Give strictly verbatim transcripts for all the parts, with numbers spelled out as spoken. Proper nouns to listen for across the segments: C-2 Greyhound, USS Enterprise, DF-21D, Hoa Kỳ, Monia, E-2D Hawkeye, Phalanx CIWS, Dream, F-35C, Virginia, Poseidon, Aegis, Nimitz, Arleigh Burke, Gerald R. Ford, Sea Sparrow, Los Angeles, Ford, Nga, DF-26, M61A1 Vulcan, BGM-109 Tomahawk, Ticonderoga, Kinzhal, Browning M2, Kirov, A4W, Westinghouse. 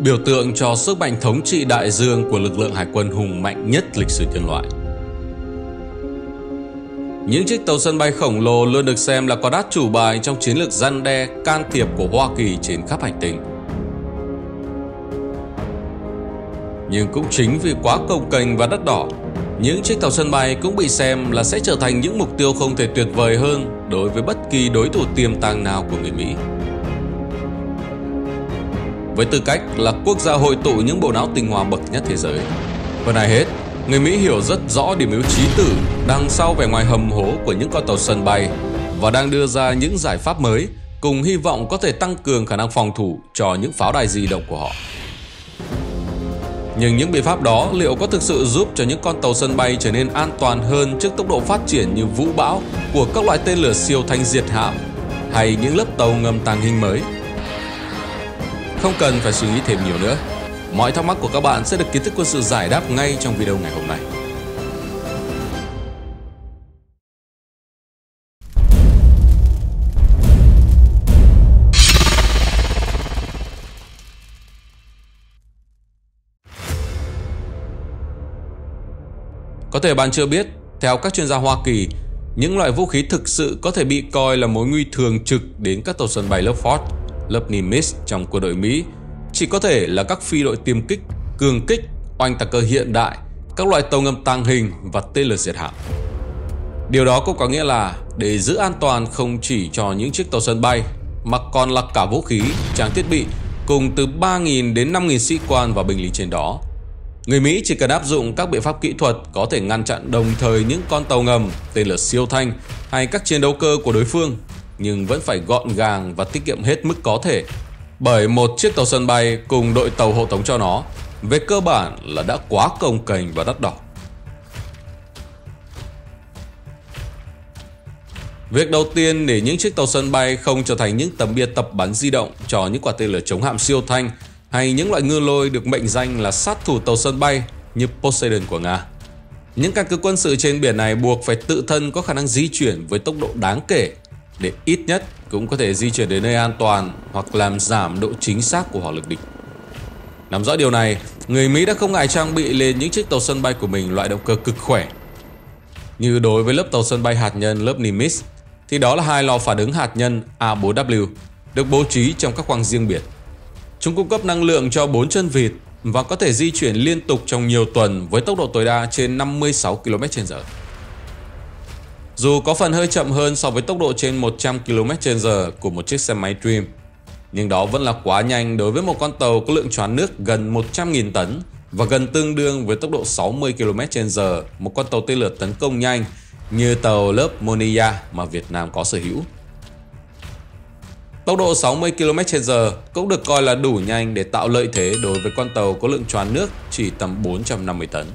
biểu tượng cho sức mạnh thống trị đại dương của lực lượng hải quân hùng mạnh nhất lịch sử nhân loại. Những chiếc tàu sân bay khổng lồ luôn được xem là con át chủ bài trong chiến lược răn đe, can thiệp của Hoa Kỳ trên khắp hành tinh. Nhưng cũng chính vì quá cồng kềnh và đắt đỏ, những chiếc tàu sân bay cũng bị xem là sẽ trở thành những mục tiêu không thể tuyệt vời hơn đối với bất kỳ đối thủ tiềm tàng nào của người Mỹ. Với tư cách là quốc gia hội tụ những bộ não tinh hoa bậc nhất thế giới, hơn ai hết, người Mỹ hiểu rất rõ điểm yếu trí tử đằng sau vẻ ngoài hầm hố của những con tàu sân bay và đang đưa ra những giải pháp mới cùng hy vọng có thể tăng cường khả năng phòng thủ cho những pháo đài di động của họ. Nhưng những biện pháp đó liệu có thực sự giúp cho những con tàu sân bay trở nên an toàn hơn trước tốc độ phát triển như vũ bão của các loại tên lửa siêu thanh diệt hạm hay những lớp tàu ngầm tàng hình mới? Không cần phải suy nghĩ thêm nhiều nữa. Mọi thắc mắc của các bạn sẽ được kiến thức quân sự giải đáp ngay trong video ngày hôm nay. Có thể bạn chưa biết, theo các chuyên gia Hoa Kỳ, những loại vũ khí thực sự có thể bị coi là mối nguy thường trực đến các tàu sân bay lớp Ford, lớp Nimitz trong quân đội Mỹ chỉ có thể là các phi đội tiêm kích, cường kích, oanh tạc cơ hiện đại, các loại tàu ngầm tàng hình và tên lửa diệt hạm. Điều đó cũng có nghĩa là để giữ an toàn không chỉ cho những chiếc tàu sân bay mà còn là cả vũ khí, trang thiết bị cùng từ ba nghìn đến năm nghìn sĩ quan và binh lính trên đó, người Mỹ chỉ cần áp dụng các biện pháp kỹ thuật có thể ngăn chặn đồng thời những con tàu ngầm, tên lửa siêu thanh hay các chiến đấu cơ của đối phương, nhưng vẫn phải gọn gàng và tiết kiệm hết mức có thể. Bởi một chiếc tàu sân bay cùng đội tàu hộ tống cho nó, về cơ bản là đã quá cồng kềnh và đắt đỏ. Việc đầu tiên để những chiếc tàu sân bay không trở thành những tấm bia tập bắn di động cho những quả tên lửa chống hạm siêu thanh hay những loại ngư lôi được mệnh danh là sát thủ tàu sân bay như Poseidon của Nga. Những căn cứ quân sự trên biển này buộc phải tự thân có khả năng di chuyển với tốc độ đáng kể để ít nhất cũng có thể di chuyển đến nơi an toàn hoặc làm giảm độ chính xác của hỏa lực địch. Nắm rõ điều này, người Mỹ đã không ngại trang bị lên những chiếc tàu sân bay của mình loại động cơ cực khỏe. Như đối với lớp tàu sân bay hạt nhân lớp Nimitz, thì đó là hai lò phản ứng hạt nhân A bốn W được bố trí trong các khoang riêng biệt. Chúng cung cấp năng lượng cho bốn chân vịt và có thể di chuyển liên tục trong nhiều tuần với tốc độ tối đa trên năm mươi sáu ki lô mét trên giờ. Dù có phần hơi chậm hơn so với tốc độ trên một trăm ki lô mét trên giờ của một chiếc xe máy Dream, nhưng đó vẫn là quá nhanh đối với một con tàu có lượng choán nước gần một trăm nghìn tấn và gần tương đương với tốc độ sáu mươi ki lô mét trên giờ một con tàu tên lửa tấn công nhanh như tàu lớp Monia mà Việt Nam có sở hữu. Tốc độ sáu mươi ki lô mét trên giờ cũng được coi là đủ nhanh để tạo lợi thế đối với con tàu có lượng choán nước chỉ tầm bốn trăm năm mươi tấn.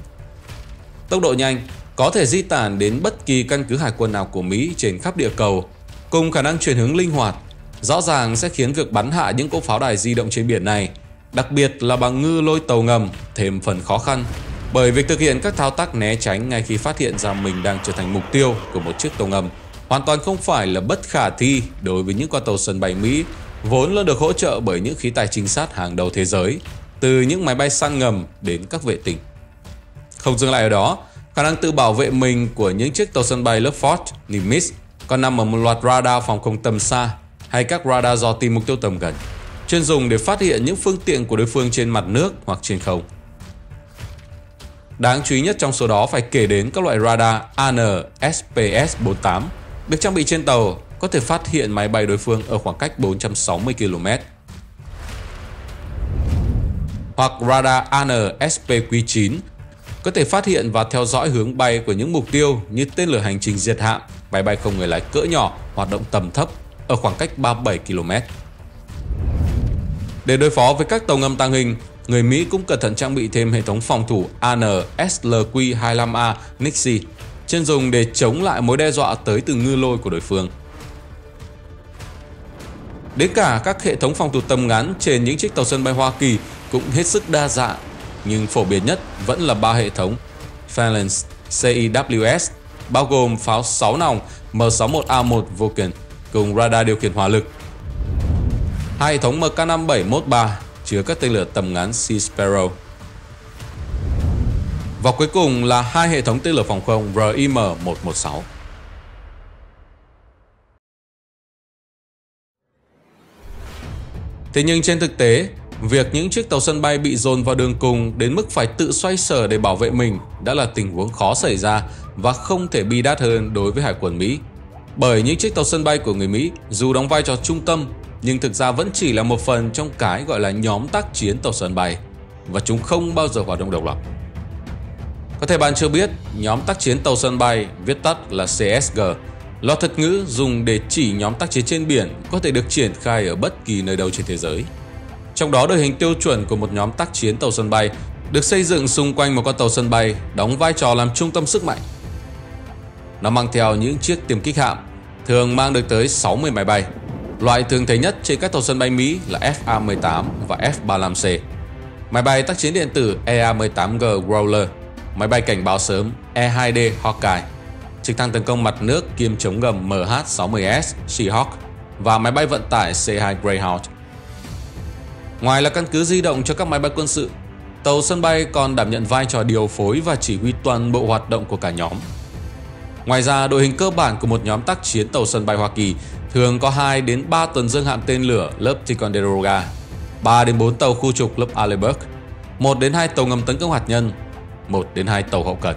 Tốc độ nhanh có thể di tản đến bất kỳ căn cứ hải quân nào của Mỹ trên khắp địa cầu, cùng khả năng chuyển hướng linh hoạt, rõ ràng sẽ khiến việc bắn hạ những cỗ pháo đài di động trên biển này, đặc biệt là bằng ngư lôi tàu ngầm, thêm phần khó khăn, bởi việc thực hiện các thao tác né tránh ngay khi phát hiện ra mình đang trở thành mục tiêu của một chiếc tàu ngầm hoàn toàn không phải là bất khả thi đối với những con tàu sân bay Mỹ vốn luôn được hỗ trợ bởi những khí tài trinh sát hàng đầu thế giới, từ những máy bay săn ngầm đến các vệ tinh. Không dừng lại ở đó, khả năng tự bảo vệ mình của những chiếc tàu sân bay lớp Ford, Nimitz còn nằm ở một loạt radar phòng không tầm xa hay các radar dò tìm mục tiêu tầm gần, chuyên dùng để phát hiện những phương tiện của đối phương trên mặt nước hoặc trên không. Đáng chú ý nhất trong số đó phải kể đến các loại radar A N S P S bốn mươi tám được trang bị trên tàu, có thể phát hiện máy bay đối phương ở khoảng cách bốn trăm sáu mươi ki lô mét. Hoặc radar A N S P Q chín có thể phát hiện và theo dõi hướng bay của những mục tiêu như tên lửa hành trình diệt hạm, máy bay không người lái cỡ nhỏ hoạt động tầm thấp ở khoảng cách ba mươi bảy ki lô mét. Để đối phó với các tàu ngầm tàng hình, người Mỹ cũng cẩn thận trang bị thêm hệ thống phòng thủ A N S L Q hai mươi lăm A Nixie, chuyên dùng để chống lại mối đe dọa tới từ ngư lôi của đối phương. Đến cả các hệ thống phòng thủ tầm ngắn trên những chiếc tàu sân bay Hoa Kỳ cũng hết sức đa dạng, nhưng phổ biến nhất vẫn là ba hệ thống Phalanx C I W S, bao gồm pháo sáu nòng M sáu mươi mốt A một Vulcan cùng radar điều khiển hỏa lực, hai hệ thống M K năm mươi bảy một ba chứa các tên lửa tầm ngắn Sea Sparrow. Và cuối cùng là hai hệ thống tên lửa phòng không R I M một một sáu. Thế nhưng trên thực tế, việc những chiếc tàu sân bay bị dồn vào đường cùng đến mức phải tự xoay sở để bảo vệ mình đã là tình huống khó xảy ra và không thể bi đát hơn đối với Hải quân Mỹ. Bởi những chiếc tàu sân bay của người Mỹ dù đóng vai trò trung tâm nhưng thực ra vẫn chỉ là một phần trong cái gọi là nhóm tác chiến tàu sân bay, và chúng không bao giờ hoạt động độc lập. Có thể bạn chưa biết, nhóm tác chiến tàu sân bay, viết tắt là C S G, là thuật ngữ dùng để chỉ nhóm tác chiến trên biển có thể được triển khai ở bất kỳ nơi đâu trên thế giới. Trong đó, đội hình tiêu chuẩn của một nhóm tác chiến tàu sân bay được xây dựng xung quanh một con tàu sân bay đóng vai trò làm trung tâm sức mạnh. Nó mang theo những chiếc tiêm kích hạm, thường mang được tới sáu mươi máy bay. Loại thường thấy nhất trên các tàu sân bay Mỹ là F A mười tám và F ba mươi lăm C, máy bay tác chiến điện tử E A mười tám G Growler, máy bay cảnh báo sớm E hai D Hawkeye, trực thăng tấn công mặt nước kiêm chống ngầm M H sáu mươi S Seahawk và máy bay vận tải C hai Greyhound. Ngoài là căn cứ di động cho các máy bay quân sự, tàu sân bay còn đảm nhận vai trò điều phối và chỉ huy toàn bộ hoạt động của cả nhóm. Ngoài ra, đội hình cơ bản của một nhóm tác chiến tàu sân bay Hoa Kỳ thường có hai đến ba tuần dương hạm tên lửa lớp Ticonderoga, ba đến bốn tàu khu trục lớp Arleigh Burke, một đến hai tàu ngầm tấn công hạt nhân, một đến hai tàu hậu cần.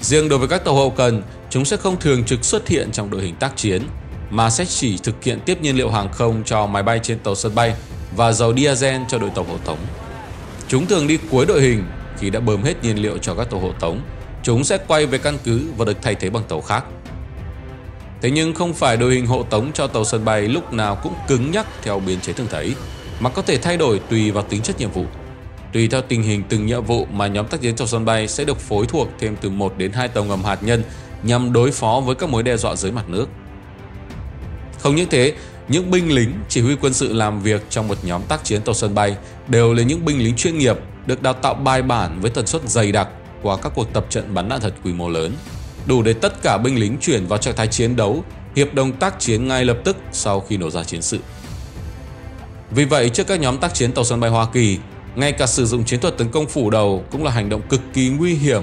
Riêng đối với các tàu hậu cần, chúng sẽ không thường trực xuất hiện trong đội hình tác chiến, mà sẽ chỉ thực hiện tiếp nhiên liệu hàng không cho máy bay trên tàu sân bay và dầu diesel cho đội tàu hộ tống. Chúng thường đi cuối đội hình, khi đã bơm hết nhiên liệu cho các tàu hộ tống, chúng sẽ quay về căn cứ và được thay thế bằng tàu khác. Thế nhưng không phải đội hình hộ tống cho tàu sân bay lúc nào cũng cứng nhắc theo biến chế thường thấy, mà có thể thay đổi tùy vào tính chất nhiệm vụ. Tùy theo tình hình từng nhiệm vụ mà nhóm tác chiến tàu sân bay sẽ được phối thuộc thêm từ một đến hai tàu ngầm hạt nhân nhằm đối phó với các mối đe dọa dưới mặt nước. Không những thế, những binh lính chỉ huy quân sự làm việc trong một nhóm tác chiến tàu sân bay đều là những binh lính chuyên nghiệp được đào tạo bài bản với tần suất dày đặc qua các cuộc tập trận bắn đạn thật quy mô lớn, đủ để tất cả binh lính chuyển vào trạng thái chiến đấu, hiệp đồng tác chiến ngay lập tức sau khi nổ ra chiến sự. Vì vậy, trước các nhóm tác chiến tàu sân bay Hoa Kỳ, ngay cả sử dụng chiến thuật tấn công phủ đầu cũng là hành động cực kỳ nguy hiểm,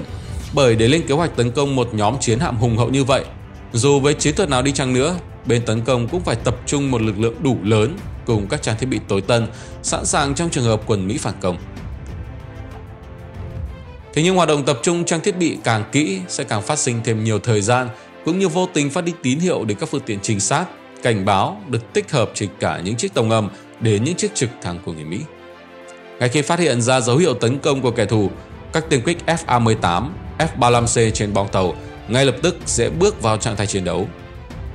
bởi để lên kế hoạch tấn công một nhóm chiến hạm hùng hậu như vậy, dù với chiến thuật nào đi chăng nữa, bên tấn công cũng phải tập trung một lực lượng đủ lớn cùng các trang thiết bị tối tân, sẵn sàng trong trường hợp quân Mỹ phản công. Thế nhưng hoạt động tập trung trang thiết bị càng kỹ sẽ càng phát sinh thêm nhiều thời gian, cũng như vô tình phát đi tín hiệu đến các phương tiện trinh sát, cảnh báo được tích hợp trên cả những chiếc tàu ngầm đến những chiếc trực thăng của người Mỹ. Ngay khi phát hiện ra dấu hiệu tấn công của kẻ thù, các tiêm kích F A mười tám, F ba mươi lăm C trên bong tàu ngay lập tức sẽ bước vào trạng thái chiến đấu.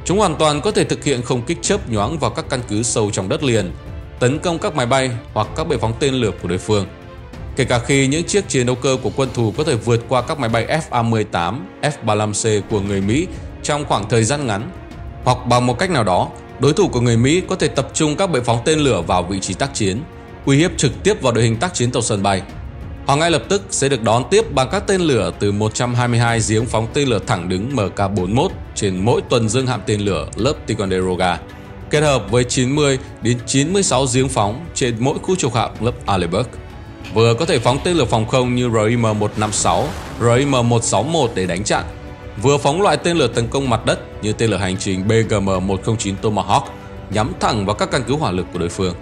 Chúng hoàn toàn có thể thực hiện không kích chớp nhoáng vào các căn cứ sâu trong đất liền, tấn công các máy bay hoặc các bệ phóng tên lửa của đối phương, kể cả khi những chiếc chiến đấu cơ của quân thù có thể vượt qua các máy bay F A mười tám, F ba mươi lăm C của người Mỹ trong khoảng thời gian ngắn, hoặc bằng một cách nào đó, đối thủ của người Mỹ có thể tập trung các bệ phóng tên lửa vào vị trí tác chiến, uy hiếp trực tiếp vào đội hình tác chiến tàu sân bay. Họ ngay lập tức sẽ được đón tiếp bằng các tên lửa từ một trăm hai mươi hai giếng phóng tên lửa thẳng đứng M K bốn mươi mốt trên mỗi tuần dương hạm tên lửa lớp Ticonderoga, kết hợp với chín mươi đến chín mươi sáu giếng phóng trên mỗi khu trục hạm lớp Arleigh Burke. Vừa có thể phóng tên lửa phòng không như R I M một năm sáu, R I M một sáu một để đánh chặn, vừa phóng loại tên lửa tấn công mặt đất như tên lửa hành trình B G M một không chín Tomahawk nhắm thẳng vào các căn cứ hỏa lực của đối phương.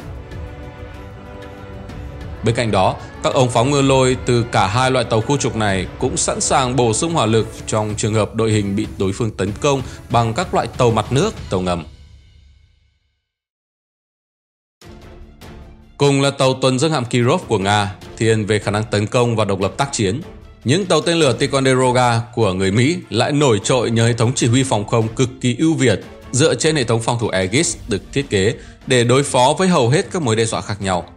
Bên cạnh đó, các ống pháo ngư lôi từ cả hai loại tàu khu trục này cũng sẵn sàng bổ sung hỏa lực trong trường hợp đội hình bị đối phương tấn công bằng các loại tàu mặt nước, tàu ngầm. Cùng là tàu tuần dương hạm Kirov của Nga thiên về khả năng tấn công và độc lập tác chiến, những tàu tên lửa Ticonderoga của người Mỹ lại nổi trội nhờ hệ thống chỉ huy phòng không cực kỳ ưu việt dựa trên hệ thống phòng thủ Aegis được thiết kế để đối phó với hầu hết các mối đe dọa khác nhau.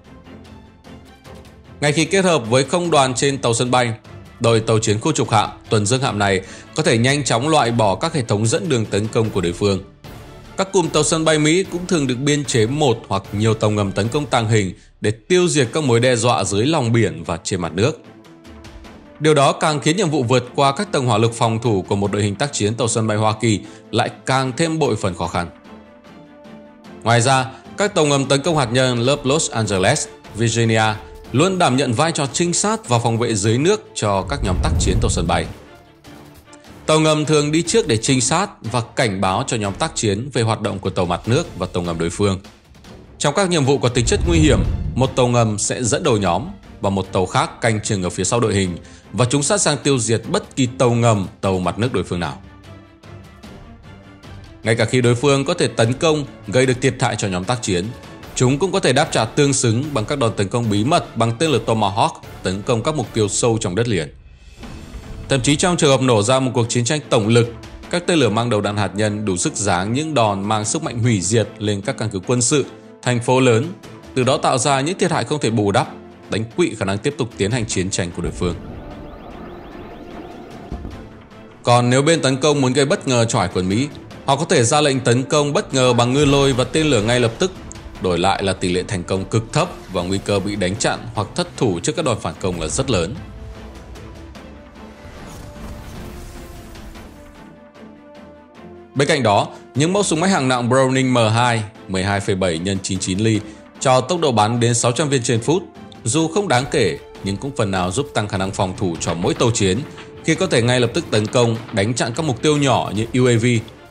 Ngay khi kết hợp với không đoàn trên tàu sân bay, đội tàu chiến khu trục hạm, tuần dương hạm này có thể nhanh chóng loại bỏ các hệ thống dẫn đường tấn công của đối phương. Các cụm tàu sân bay Mỹ cũng thường được biên chế một hoặc nhiều tàu ngầm tấn công tàng hình để tiêu diệt các mối đe dọa dưới lòng biển và trên mặt nước. Điều đó càng khiến nhiệm vụ vượt qua các tầng hỏa lực phòng thủ của một đội hình tác chiến tàu sân bay Hoa Kỳ lại càng thêm bội phần khó khăn. Ngoài ra, các tàu ngầm tấn công hạt nhân lớp Los Angeles Virginia luôn đảm nhận vai trò trinh sát và phòng vệ dưới nước cho các nhóm tác chiến tàu sân bay. Tàu ngầm thường đi trước để trinh sát và cảnh báo cho nhóm tác chiến về hoạt động của tàu mặt nước và tàu ngầm đối phương. Trong các nhiệm vụ có tính chất nguy hiểm, một tàu ngầm sẽ dẫn đầu nhóm và một tàu khác canh chừng ở phía sau đội hình, và chúng sẵn sàng tiêu diệt bất kỳ tàu ngầm, tàu mặt nước đối phương nào. Ngay cả khi đối phương có thể tấn công, gây được thiệt hại cho nhóm tác chiến, chúng cũng có thể đáp trả tương xứng bằng các đòn tấn công bí mật bằng tên lửa Tomahawk tấn công các mục tiêu sâu trong đất liền. Thậm chí trong trường hợp nổ ra một cuộc chiến tranh tổng lực, các tên lửa mang đầu đạn hạt nhân đủ sức giáng những đòn mang sức mạnh hủy diệt lên các căn cứ quân sự, thành phố lớn, từ đó tạo ra những thiệt hại không thể bù đắp, đánh quỵ khả năng tiếp tục tiến hành chiến tranh của đối phương. Còn nếu bên tấn công muốn gây bất ngờ chỏi quân Mỹ, họ có thể ra lệnh tấn công bất ngờ bằng ngư lôi và tên lửa ngay lập tức, đổi lại là tỷ lệ thành công cực thấp và nguy cơ bị đánh chặn hoặc thất thủ trước các đòn phản công là rất lớn. Bên cạnh đó, những mẫu súng máy hạng nặng Browning M hai mười hai phẩy bảy nhân chín mươi chín ly cho tốc độ bắn đến sáu trăm viên trên phút, dù không đáng kể nhưng cũng phần nào giúp tăng khả năng phòng thủ cho mỗi tàu chiến khi có thể ngay lập tức tấn công, đánh chặn các mục tiêu nhỏ như U A V,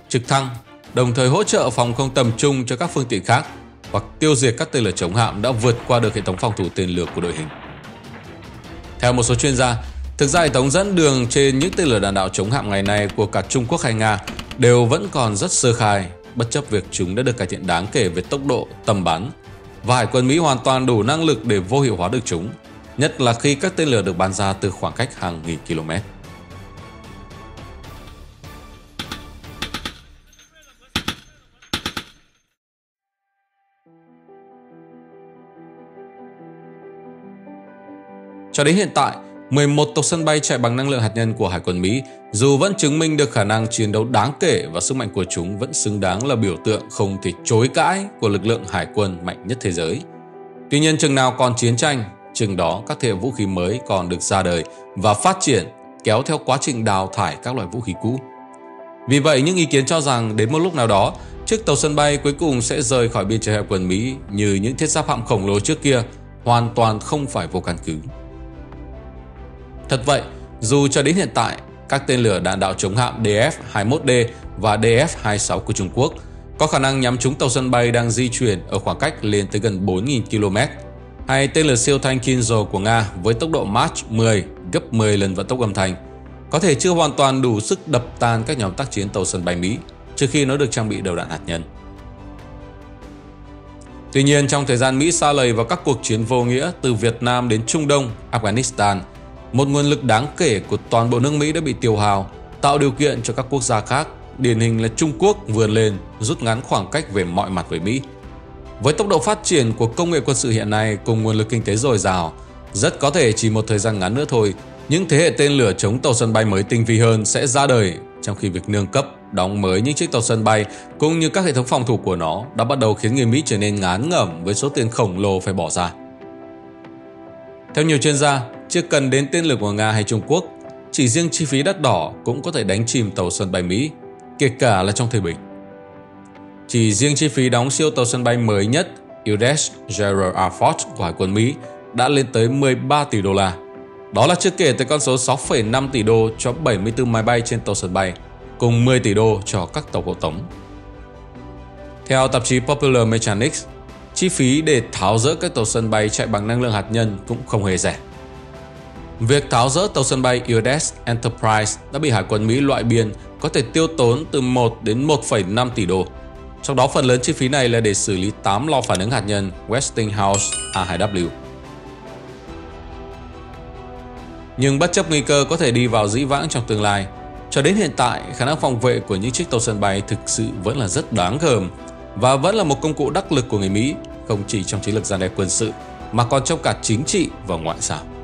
trực thăng, đồng thời hỗ trợ phòng không tầm trung cho các phương tiện khác hoặc tiêu diệt các tên lửa chống hạm đã vượt qua được hệ thống phòng thủ tên lửa của đội hình. Theo một số chuyên gia, thực ra hệ thống dẫn đường trên những tên lửa đạn đạo chống hạm ngày nay của cả Trung Quốc hay Nga đều vẫn còn rất sơ khai, bất chấp việc chúng đã được cải thiện đáng kể về tốc độ, tầm bắn, và Hải quân Mỹ hoàn toàn đủ năng lực để vô hiệu hóa được chúng, nhất là khi các tên lửa được bắn ra từ khoảng cách hàng nghìn km. Cho đến hiện tại, mười một tàu sân bay chạy bằng năng lượng hạt nhân của Hải quân Mỹ dù vẫn chứng minh được khả năng chiến đấu đáng kể và sức mạnh của chúng vẫn xứng đáng là biểu tượng không thể chối cãi của lực lượng hải quân mạnh nhất thế giới. Tuy nhiên, chừng nào còn chiến tranh, chừng đó các thế hệ vũ khí mới còn được ra đời và phát triển, kéo theo quá trình đào thải các loại vũ khí cũ. Vì vậy, những ý kiến cho rằng đến một lúc nào đó, chiếc tàu sân bay cuối cùng sẽ rời khỏi biên chế Hải quân Mỹ như những thiết giáp hạm khổng lồ trước kia hoàn toàn không phải vô căn cứ. Thật vậy, dù cho đến hiện tại, các tên lửa đạn đạo chống hạm D F hai mươi mốt D và D F hai mươi sáu của Trung Quốc có khả năng nhắm trúng tàu sân bay đang di chuyển ở khoảng cách lên tới gần bốn nghìn ki lô mét, hay tên lửa siêu thanh Kinzhal của Nga với tốc độ Mach mười gấp mười lần vận tốc âm thanh, có thể chưa hoàn toàn đủ sức đập tan các nhóm tác chiến tàu sân bay Mỹ trừ khi nó được trang bị đầu đạn hạt nhân. Tuy nhiên, trong thời gian Mỹ sa lầy vào các cuộc chiến vô nghĩa từ Việt Nam đến Trung Đông, Afghanistan, một nguồn lực đáng kể của toàn bộ nước Mỹ đã bị tiêu hao, tạo điều kiện cho các quốc gia khác, điển hình là Trung Quốc, vươn lên, rút ngắn khoảng cách về mọi mặt với Mỹ. Với tốc độ phát triển của công nghệ quân sự hiện nay cùng nguồn lực kinh tế dồi dào, rất có thể chỉ một thời gian ngắn nữa thôi, những thế hệ tên lửa chống tàu sân bay mới tinh vi hơn sẽ ra đời, trong khi việc nâng cấp, đóng mới những chiếc tàu sân bay cũng như các hệ thống phòng thủ của nó đã bắt đầu khiến người Mỹ trở nên ngán ngẩm với số tiền khổng lồ phải bỏ ra. Theo nhiều chuyên gia, chưa cần đến tên lửa của Nga hay Trung Quốc, chỉ riêng chi phí đắt đỏ cũng có thể đánh chìm tàu sân bay Mỹ, kể cả là trong thời bình. Chỉ riêng chi phí đóng siêu tàu sân bay mới nhất U S Gerald R. Ford của Hải quân Mỹ đã lên tới mười ba tỷ đô la. Đó là chưa kể tới con số sáu phẩy năm tỷ đô cho bảy mươi tư máy bay trên tàu sân bay, cùng mười tỷ đô cho các tàu hộ tống. Theo tạp chí Popular Mechanics, chi phí để tháo dỡ các tàu sân bay chạy bằng năng lượng hạt nhân cũng không hề rẻ. Việc tháo dỡ tàu sân bay u ét ét Enterprise đã bị Hải quân Mỹ loại biên có thể tiêu tốn từ một đến một phẩy năm tỷ đô. Trong đó phần lớn chi phí này là để xử lý tám lò phản ứng hạt nhân Westinghouse A hai W. Nhưng bất chấp nguy cơ có thể đi vào dĩ vãng trong tương lai, cho đến hiện tại khả năng phòng vệ của những chiếc tàu sân bay thực sự vẫn là rất đáng gờm và vẫn là một công cụ đắc lực của người Mỹ, không chỉ trong chiến lược răn đe quân sự mà còn trong cả chính trị và ngoại giao.